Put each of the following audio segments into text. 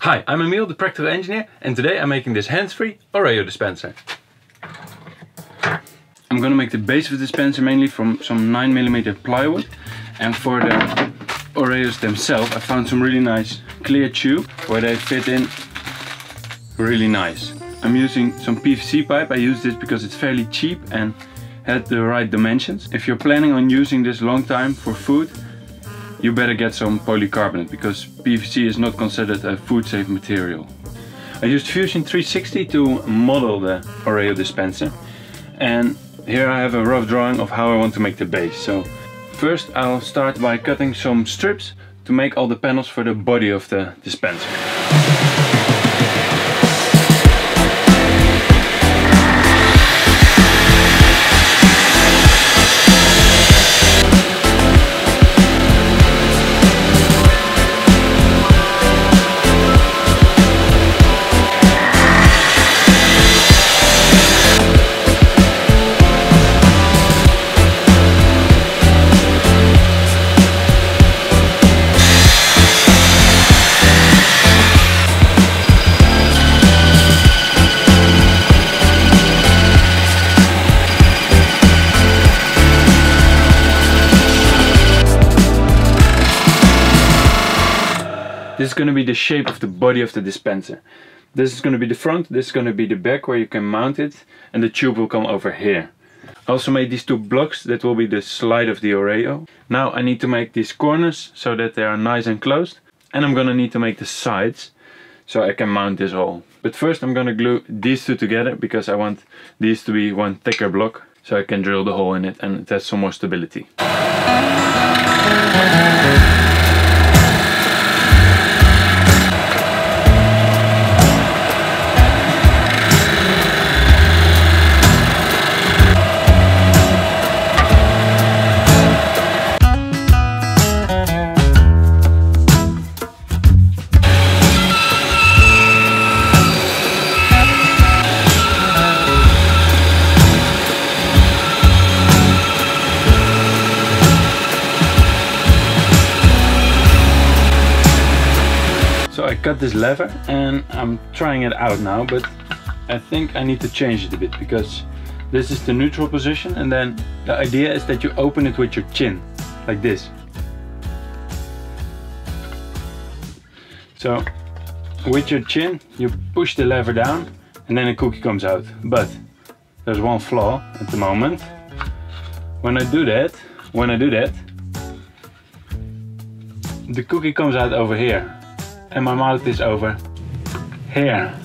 Hi, I'm Emil the Practical Engineer, and today I'm making this hands-free Oreo dispenser. I'm gonna make the base of the dispenser mainly from some 9mm plywood, and for the Oreos themselves I found some really nice clear tube where they fit in really nice. I'm using some PVC pipe. I use this because it's fairly cheap and had the right dimensions. If you're planning on using this long time for food, you better get some polycarbonate because PVC is not considered a food safe material. I used Fusion 360 to model the Oreo dispenser, and here I have a rough drawing of how I want to make the base. So first I'll start by cutting some strips to make all the panels for the body of the dispenser. This is going to be the shape of the body of the dispenser. This is going to be the front, this is going to be the back where you can mount it, and the tube will come over here. I also made these two blocks, that will be the slide of the Oreo. Now I need to make these corners so that they are nice and closed, and I'm going to need to make the sides so I can mount this all. But first I'm going to glue these two together because I want these to be one thicker block so I can drill the hole in it and it has some more stability. I cut this lever and I'm trying it out now, but I think I need to change it a bit because this is the neutral position, and then the idea is that you open it with your chin like this. So with your chin you push the lever down and then a cookie comes out, but there's one flaw at the moment. When I do that, the cookie comes out over here and my mouth is over here.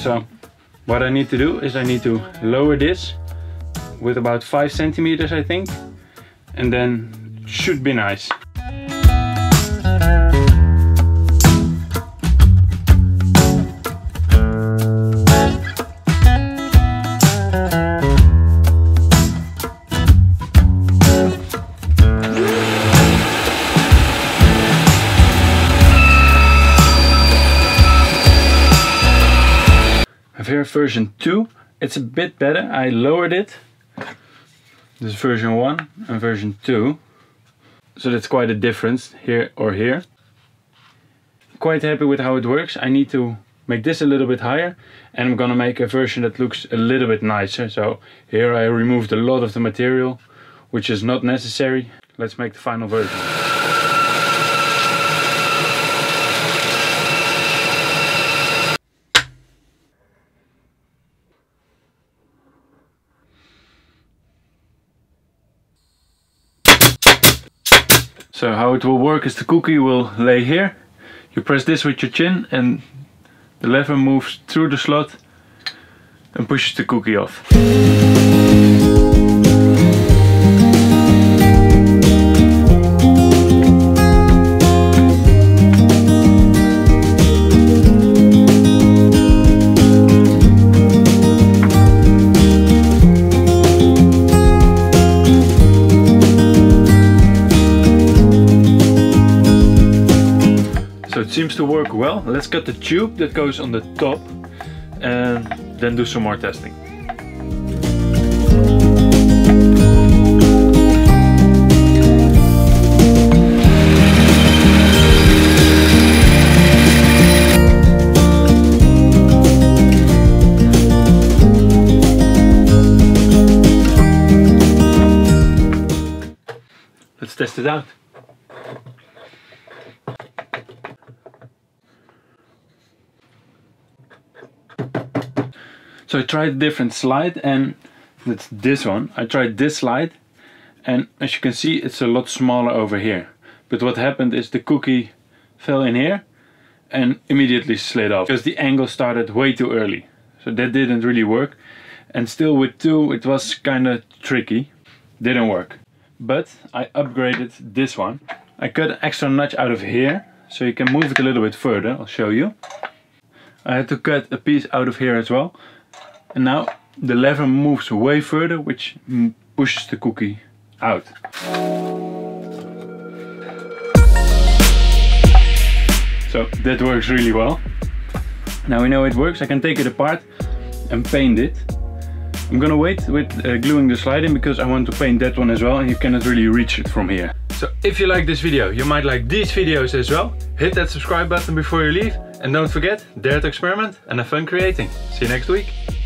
So what I need to do is I need to lower this with about 5 centimeters, I think, and then it should be nice. Here, version 2, it's a bit better. I lowered it. This is version 1 and version 2, so that's quite a difference here or here. Quite happy with how it works. I need to make this a little bit higher, and I'm gonna make a version that looks a little bit nicer. So here I removed a lot of the material, which is not necessary. Let's make the final version. So how it will work is the cookie will lay here, you press this with your chin and the lever moves through the slot and pushes the cookie off. Seems to work well. Let's cut the tube that goes on the top and then do some more testing. it out. So I tried a different slide, and that's this one. I tried this slide, and as you can see, it's a lot smaller over here. But what happened is the cookie fell in here and immediately slid off because the angle started way too early. So that didn't really work. And still with 2, it was kind of tricky. Didn't work. But I upgraded this one. I cut an extra notch out of here, so you can move it a little bit further. I'll show you. I had to cut a piece out of here as well. And now the lever moves way further, which pushes the cookie out. So that works really well. Now we know it works. I can take it apart and paint it. I'm gonna wait with gluing the slide in because I want to paint that one as well, and you cannot really reach it from here. So if you like this video, you might like these videos as well. Hit that subscribe button before you leave, and don't forget, dare to experiment and have fun creating. See you next week.